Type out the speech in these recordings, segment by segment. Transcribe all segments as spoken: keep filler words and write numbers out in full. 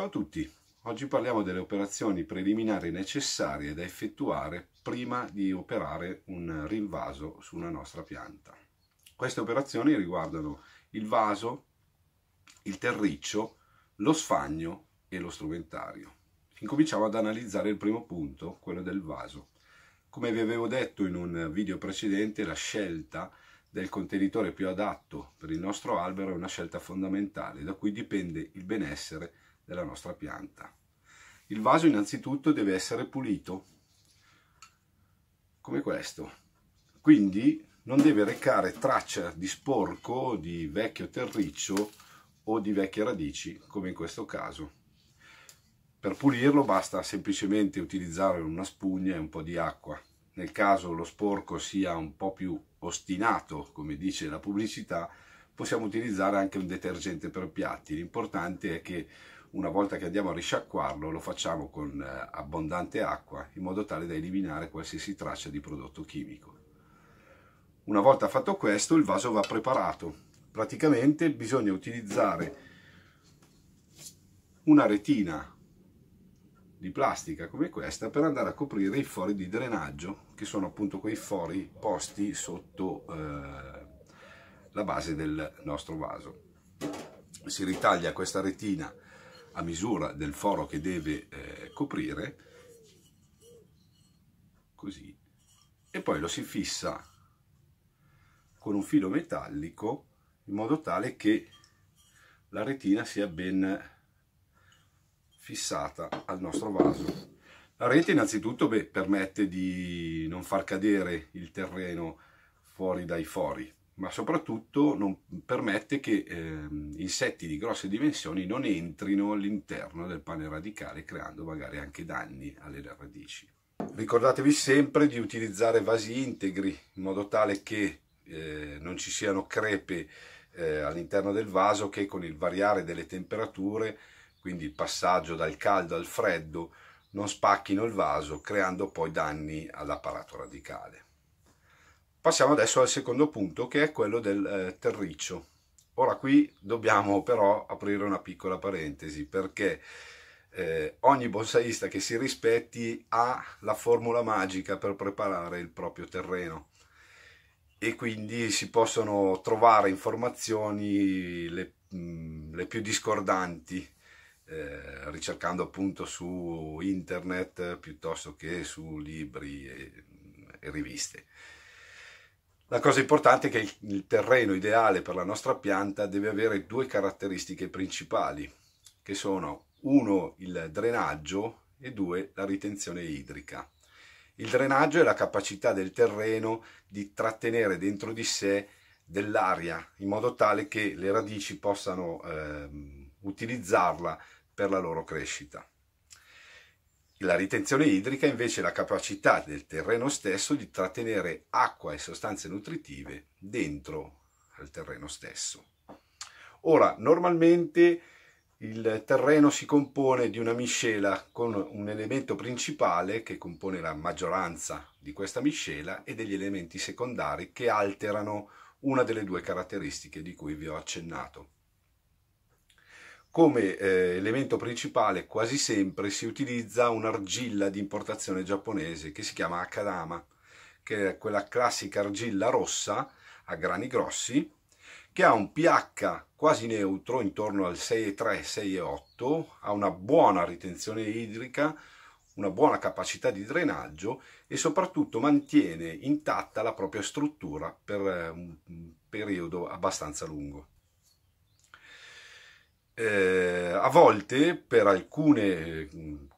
Ciao a tutti, oggi parliamo delle operazioni preliminari necessarie da effettuare prima di operare un rinvaso su una nostra pianta. Queste operazioni riguardano il vaso, il terriccio, lo sfagno e lo strumentario. Incominciamo ad analizzare il primo punto, quello del vaso. Come vi avevo detto in un video precedente, la scelta del contenitore più adatto per il nostro albero è una scelta fondamentale, da cui dipende il benessere della nostra pianta. Il vaso innanzitutto deve essere pulito, come questo, quindi non deve recare traccia di sporco, di vecchio terriccio o di vecchie radici, come in questo caso. Per pulirlo basta semplicemente utilizzare una spugna e un po' di acqua. Nel caso lo sporco sia un po' più ostinato, come dice la pubblicità, possiamo utilizzare anche un detergente per piatti. L'importante è che una volta che andiamo a risciacquarlo lo facciamo con abbondante acqua, in modo tale da eliminare qualsiasi traccia di prodotto chimico. Una volta fatto questo, il vaso va preparato. Praticamente bisogna utilizzare una retina di plastica come questa per andare a coprire i fori di drenaggio, che sono appunto quei fori posti sotto eh, la base del nostro vaso. Si ritaglia questa retina a misura del foro che deve eh, coprire, così, e poi lo si fissa con un filo metallico in modo tale che la retina sia ben fissata al nostro vaso. La rete innanzitutto beh, permette di non far cadere il terreno fuori dai fori, ma soprattutto non permette che eh, insetti di grosse dimensioni non entrino all'interno del pane radicale, creando magari anche danni alle radici. Ricordatevi sempre di utilizzare vasi integri, in modo tale che eh, non ci siano crepe eh, all'interno del vaso, che con il variare delle temperature, quindi il passaggio dal caldo al freddo, non spacchino il vaso, creando poi danni all'apparato radicale. Passiamo adesso al secondo punto, che è quello del eh, terriccio. Ora qui dobbiamo però aprire una piccola parentesi, perché eh, ogni bonsaista che si rispetti ha la formula magica per preparare il proprio terreno, e quindi si possono trovare informazioni le, mh, le più discordanti, Eh, ricercando appunto su internet piuttosto che su libri e, e riviste. La cosa importante è che il, il terreno ideale per la nostra pianta deve avere due caratteristiche principali, che sono uno il drenaggio e due la ritenzione idrica. Il drenaggio è la capacità del terreno di trattenere dentro di sé dell'aria, in modo tale che le radici possano ehm, utilizzarla per la loro crescita. La ritenzione idrica invece è la capacità del terreno stesso di trattenere acqua e sostanze nutritive dentro al terreno stesso. Ora, normalmente il terreno si compone di una miscela con un elemento principale che compone la maggioranza di questa miscela e degli elementi secondari che alterano una delle due caratteristiche di cui vi ho accennato. Come eh, elemento principale quasi sempre si utilizza un'argilla di importazione giapponese che si chiama Akadama, che è quella classica argilla rossa a grani grossi, che ha un pH quasi neutro intorno al sei virgola tre sei virgola otto, ha una buona ritenzione idrica, una buona capacità di drenaggio e soprattutto mantiene intatta la propria struttura per un periodo abbastanza lungo. Eh, a volte per alcune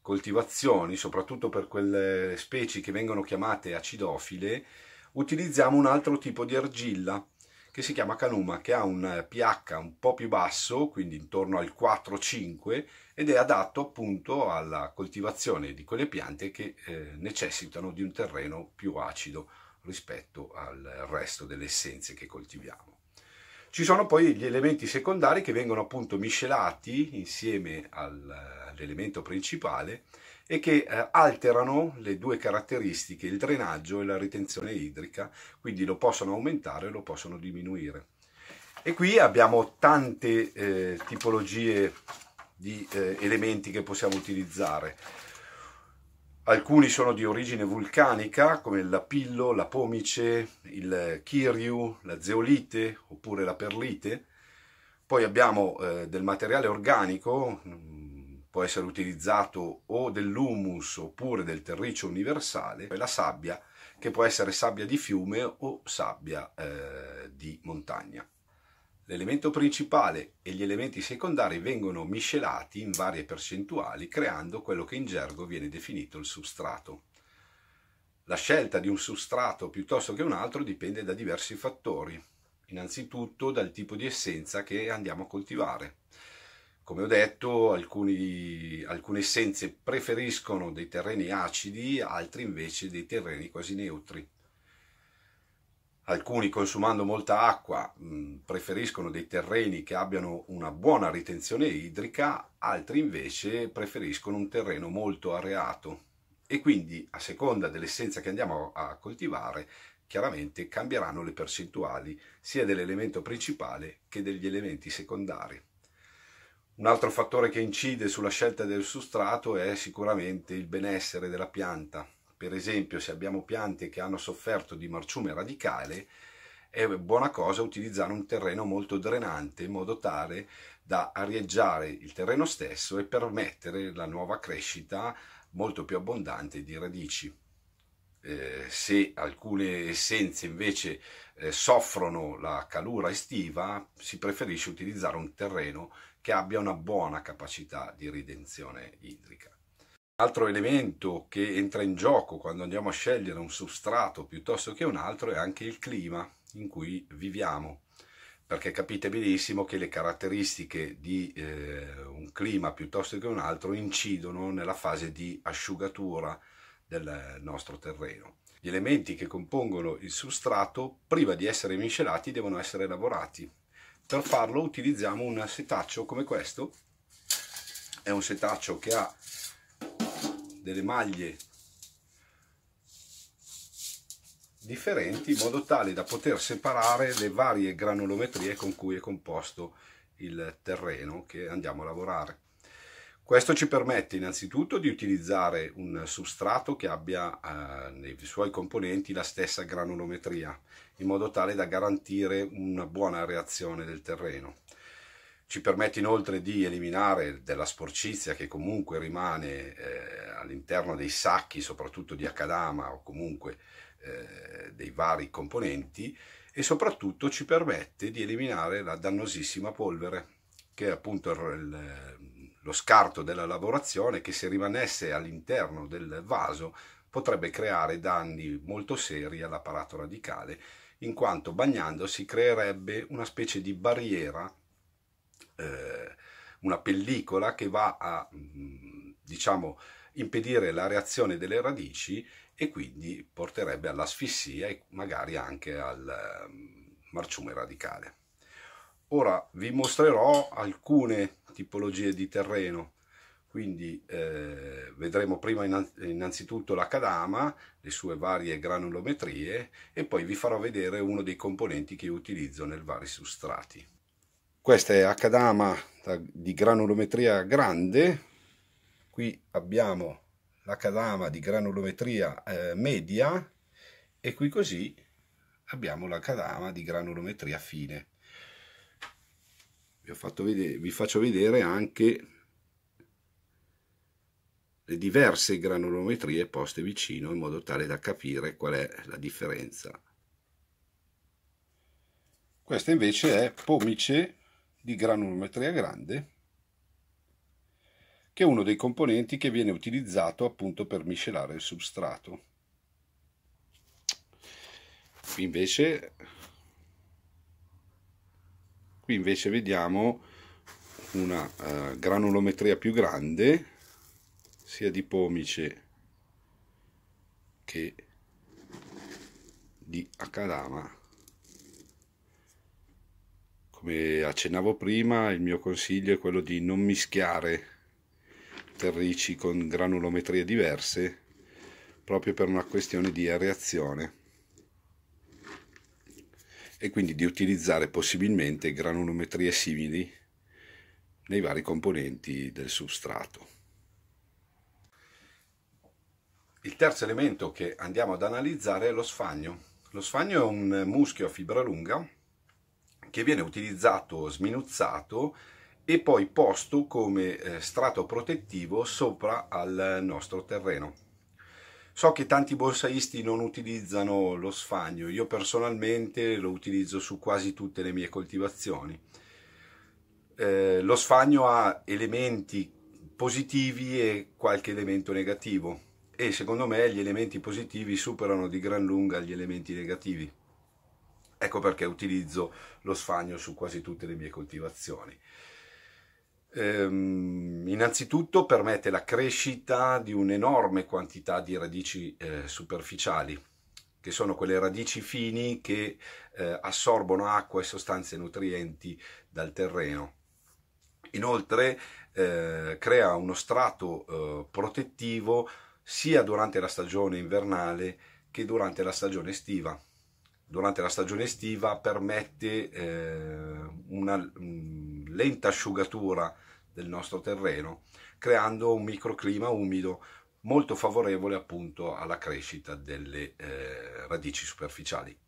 coltivazioni, soprattutto per quelle specie che vengono chiamate acidofile, utilizziamo un altro tipo di argilla che si chiama kanuma, che ha un pH un po' più basso, quindi intorno al quattro cinque, ed è adatto appunto alla coltivazione di quelle piante che eh, necessitano di un terreno più acido rispetto al resto delle essenze che coltiviamo. Ci sono poi gli elementi secondari che vengono appunto miscelati insieme all'elemento principale e che alterano le due caratteristiche, il drenaggio e la ritenzione idrica, quindi lo possono aumentare e lo possono diminuire. E qui abbiamo tante eh, tipologie di eh, elementi che possiamo utilizzare. Alcuni sono di origine vulcanica, come il lapillo, la pomice, il kiriu, la zeolite oppure la perlite. Poi abbiamo eh, del materiale organico, può essere utilizzato o dell'humus oppure del terriccio universale, e la sabbia, che può essere sabbia di fiume o sabbia eh, di montagna. L'elemento principale e gli elementi secondari vengono miscelati in varie percentuali, creando quello che in gergo viene definito il substrato. La scelta di un substrato piuttosto che un altro dipende da diversi fattori, innanzitutto dal tipo di essenza che andiamo a coltivare. Come ho detto, alcuni, alcune essenze preferiscono dei terreni acidi, altri invece dei terreni quasi neutri. Alcuni, consumando molta acqua, preferiscono dei terreni che abbiano una buona ritenzione idrica, altri invece preferiscono un terreno molto areato. E quindi, a seconda dell'essenza che andiamo a coltivare, chiaramente cambieranno le percentuali sia dell'elemento principale che degli elementi secondari. Un altro fattore che incide sulla scelta del substrato è sicuramente il benessere della pianta. Per esempio, se abbiamo piante che hanno sofferto di marciume radicale, è buona cosa utilizzare un terreno molto drenante in modo tale da arieggiare il terreno stesso e permettere la nuova crescita molto più abbondante di radici. Eh, se alcune essenze invece eh, soffrono la calura estiva, si preferisce utilizzare un terreno che abbia una buona capacità di ritenzione idrica. Altro elemento che entra in gioco quando andiamo a scegliere un substrato piuttosto che un altro è anche il clima in cui viviamo, perché capite benissimo che le caratteristiche di eh, un clima piuttosto che un altro incidono nella fase di asciugatura del nostro terreno. Gli elementi che compongono il substrato, prima di essere miscelati, devono essere lavorati. Per farlo utilizziamo un setaccio come questo. È un setaccio che ha delle maglie differenti in modo tale da poter separare le varie granulometrie con cui è composto il terreno che andiamo a lavorare. Questo ci permette innanzitutto di utilizzare un substrato che abbia eh, nei suoi componenti la stessa granulometria, in modo tale da garantire una buona reazione del terreno. Ci permette inoltre di eliminare della sporcizia che comunque rimane eh, all'interno dei sacchi, soprattutto di Akadama o comunque eh, dei vari componenti, e soprattutto ci permette di eliminare la dannosissima polvere, che è appunto il, lo scarto della lavorazione, che se rimanesse all'interno del vaso potrebbe creare danni molto seri all'apparato radicale, in quanto bagnandosi creerebbe una specie di barriera, una pellicola che va a, diciamo, impedire la reazione delle radici e quindi porterebbe all'asfissia e magari anche al marciume radicale. Ora vi mostrerò alcune tipologie di terreno, quindi eh, vedremo prima innanzitutto l'Akadama, le sue varie granulometrie, e poi vi farò vedere uno dei componenti che io utilizzo nei vari substrati. Questa è Akadama di granulometria grande, qui abbiamo l'Akadama di granulometria eh, media e qui così abbiamo l'Akadama di granulometria fine. Vi ho fatto vedere, vi faccio vedere anche le diverse granulometrie poste vicino in modo tale da capire qual è la differenza. Questa invece è pomice di granulometria grande, che è uno dei componenti che viene utilizzato appunto per miscelare il substrato. Qui invece, qui invece vediamo una uh, granulometria più grande, sia di pomice che di Akadama. Come accennavo prima, il mio consiglio è quello di non mischiare terricci con granulometrie diverse, proprio per una questione di areazione, e quindi di utilizzare possibilmente granulometrie simili nei vari componenti del substrato. Il terzo elemento che andiamo ad analizzare è lo sfagno. Lo sfagno è un muschio a fibra lunga che viene utilizzato, sminuzzato e poi posto come strato protettivo sopra al nostro terreno. So che tanti bonsaisti non utilizzano lo sfagno, io personalmente lo utilizzo su quasi tutte le mie coltivazioni. Eh, lo sfagno ha elementi positivi e qualche elemento negativo e secondo me gli elementi positivi superano di gran lunga gli elementi negativi. Ecco perché utilizzo lo sfagno su quasi tutte le mie coltivazioni. Ehm, innanzitutto permette la crescita di un'enorme quantità di radici eh, superficiali, che sono quelle radici fini che eh, assorbono acqua e sostanze nutrienti dal terreno. Inoltre eh, crea uno strato eh, protettivo sia durante la stagione invernale che durante la stagione estiva. Durante la stagione estiva permette eh, una mh, lenta asciugatura del nostro terreno, creando un microclima umido molto favorevole appunto alla crescita delle eh, radici superficiali.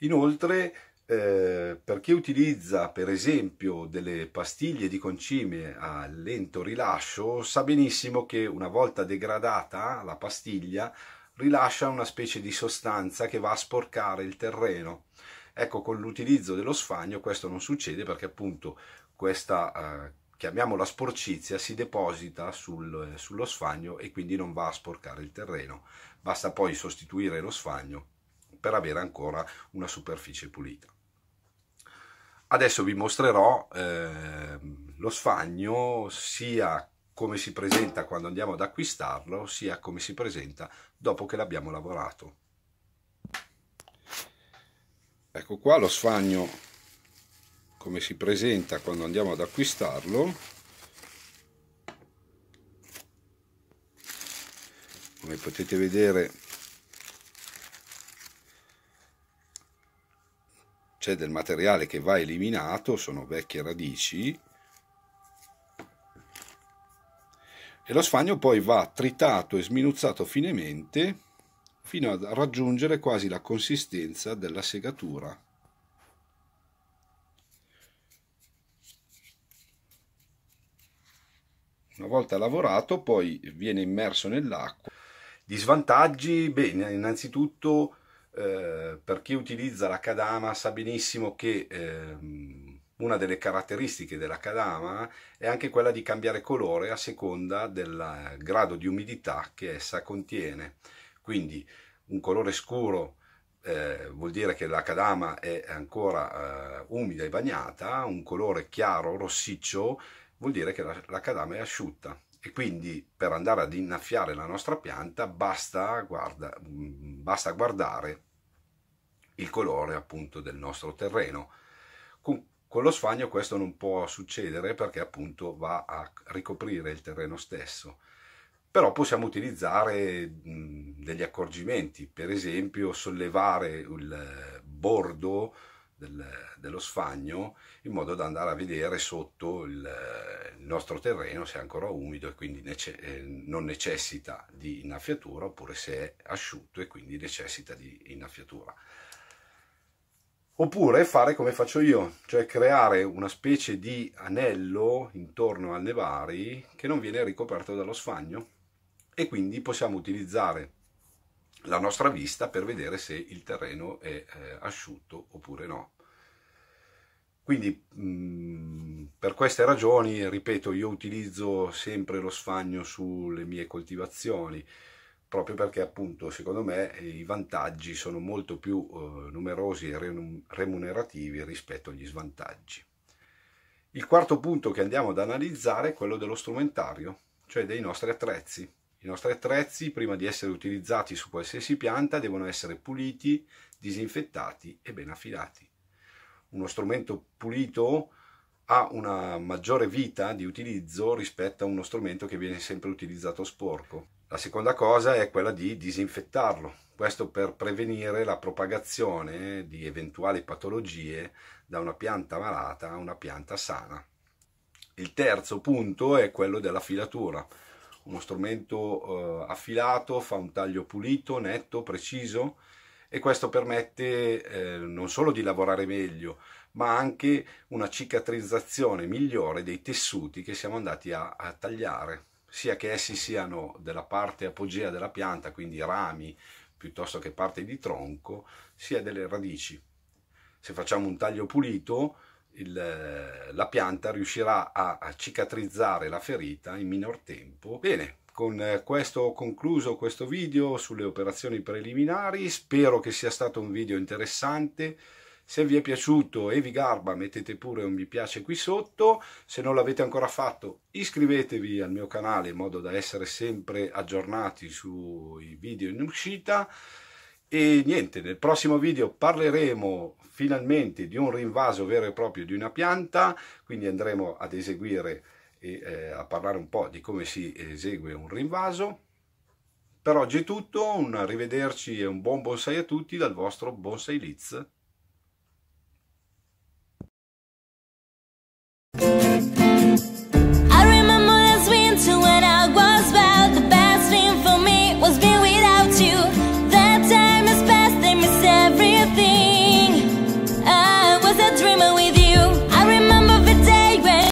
Inoltre, eh, per chi utilizza per esempio delle pastiglie di concime a lento rilascio, sa benissimo che una volta degradata la pastiglia rilascia una specie di sostanza che va a sporcare il terreno. Ecco, con l'utilizzo dello sfagno questo non succede, perché appunto questa, eh, chiamiamola sporcizia, si deposita sul, eh, sullo sfagno e quindi non va a sporcare il terreno. Basta poi sostituire lo sfagno per avere ancora una superficie pulita. Adesso vi mostrerò eh, lo sfagno sia come si presenta quando andiamo ad acquistarlo, sia come si presenta dopo che l'abbiamo lavorato. Ecco qua lo sfagno come si presenta quando andiamo ad acquistarlo. Come potete vedere c'è del materiale che va eliminato, sono vecchie radici. E lo sfagno poi va tritato e sminuzzato finemente fino a raggiungere quasi la consistenza della segatura. Una volta lavorato poi viene immerso nell'acqua. Gli svantaggi? Beh, innanzitutto eh, per chi utilizza l'Akadama sa benissimo che eh, una delle caratteristiche dell'Akadama è anche quella di cambiare colore a seconda del grado di umidità che essa contiene. Quindi un colore scuro eh, vuol dire che l'Akadama è ancora eh, umida e bagnata, un colore chiaro, rossiccio, vuol dire che l'Akadama è asciutta. E quindi per andare ad innaffiare la nostra pianta basta, guarda, basta guardare il colore appunto del nostro terreno. Con Con lo sfagno questo non può succedere, perché appunto va a ricoprire il terreno stesso. Però possiamo utilizzare degli accorgimenti, per esempio sollevare il bordo del, dello sfagno in modo da andare a vedere sotto il, il nostro terreno se è ancora umido e quindi nece- non necessita di innaffiatura, oppure se è asciutto e quindi necessita di innaffiatura. Oppure fare come faccio io, cioè creare una specie di anello intorno al nevari che non viene ricoperto dallo sfagno, e quindi possiamo utilizzare la nostra vista per vedere se il terreno è eh, asciutto oppure no. Quindi mh, per queste ragioni, ripeto, io utilizzo sempre lo sfagno sulle mie coltivazioni, proprio perché appunto secondo me i vantaggi sono molto più eh, numerosi e remunerativi rispetto agli svantaggi. Il quarto punto che andiamo ad analizzare è quello dello strumentario, cioè dei nostri attrezzi. I nostri attrezzi, prima di essere utilizzati su qualsiasi pianta, devono essere puliti, disinfettati e ben affilati. Uno strumento pulito ha una maggiore vita di utilizzo rispetto a uno strumento che viene sempre utilizzato sporco. La seconda cosa è quella di disinfettarlo, questo per prevenire la propagazione di eventuali patologie da una pianta malata a una pianta sana. Il terzo punto è quello della filatura. Uno strumento eh, affilato fa un taglio pulito, netto, preciso, e questo permette eh, non solo di lavorare meglio, ma anche una cicatrizzazione migliore dei tessuti che siamo andati a, a tagliare, sia che essi siano della parte apogea della pianta, quindi rami, piuttosto che parte di tronco, sia delle radici. Se facciamo un taglio pulito, il, la pianta riuscirà a, a cicatrizzare la ferita in minor tempo. Bene, con questo ho concluso questo video sulle operazioni preliminari. Spero che sia stato un video interessante. Se vi è piaciuto e vi garba, mettete pure un mi piace qui sotto. Se non l'avete ancora fatto, iscrivetevi al mio canale in modo da essere sempre aggiornati sui video in uscita. E niente, nel prossimo video parleremo finalmente di un rinvaso vero e proprio di una pianta, quindi andremo ad eseguire e eh, a parlare un po' di come si esegue un rinvaso. Per oggi è tutto, un arrivederci e un buon bonsai a tutti dal vostro Bonsai Liz.